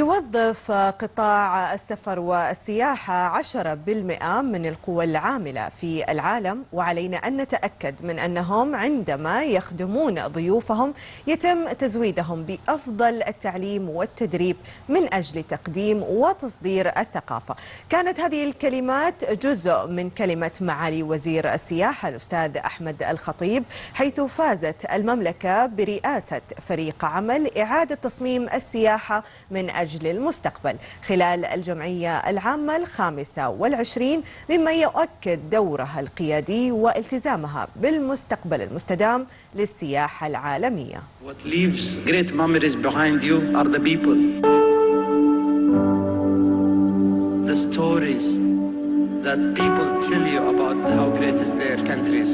يوظف قطاع السفر والسياحة 10% من القوى العاملة في العالم، وعلينا أن نتأكد من أنهم عندما يخدمون ضيوفهم يتم تزويدهم بأفضل التعليم والتدريب من أجل تقديم وتصدير الثقافة. كانت هذه الكلمات جزء من كلمة معالي وزير السياحة الأستاذ أحمد الخطيب، حيث فازت المملكة برئاسة فريق عمل إعادة تصميم السياحة من أجل للمستقبل خلال الجمعية العامة 25، مما يؤكد دورها القيادي والتزامها بالمستقبل المستدام للسياحة العالمية. What leaves great memories behind you are the people, the stories that people tell you about how great is their countries.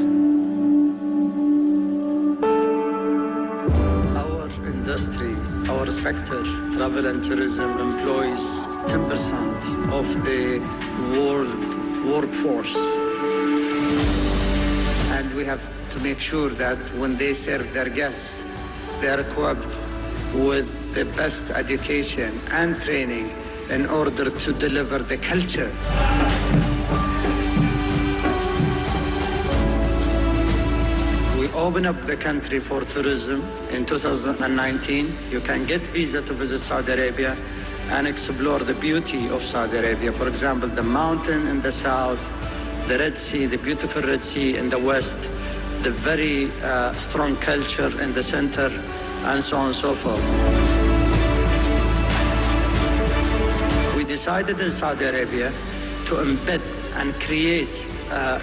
Our industry, our sector, travel and tourism, employs 10% of the world workforce. And we have to make sure that when they serve their guests, they are equipped with the best education and training in order to deliver the culture. Open up the country for tourism in 2019. You can get visa to visit Saudi Arabia and explore the beauty of Saudi Arabia. For example, the mountain in the south, the Red Sea, the beautiful Red Sea in the west, the very strong culture in the center, and so on and so forth. We decided in Saudi Arabia to embed and create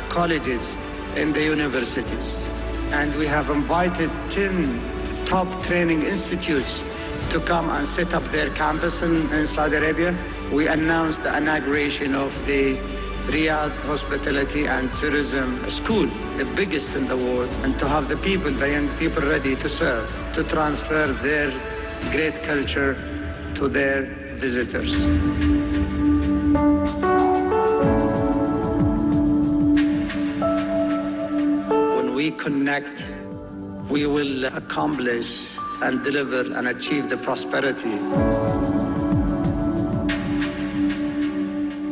colleges in the universities. And we have invited 10 top training institutes to come and set up their campus in Saudi Arabia. We announced the inauguration of the Riyadh Hospitality and Tourism School, the biggest in the world, and to have the young people ready to serve, to transfer their great culture to their visitors. We connect, we will accomplish and deliver and achieve the prosperity.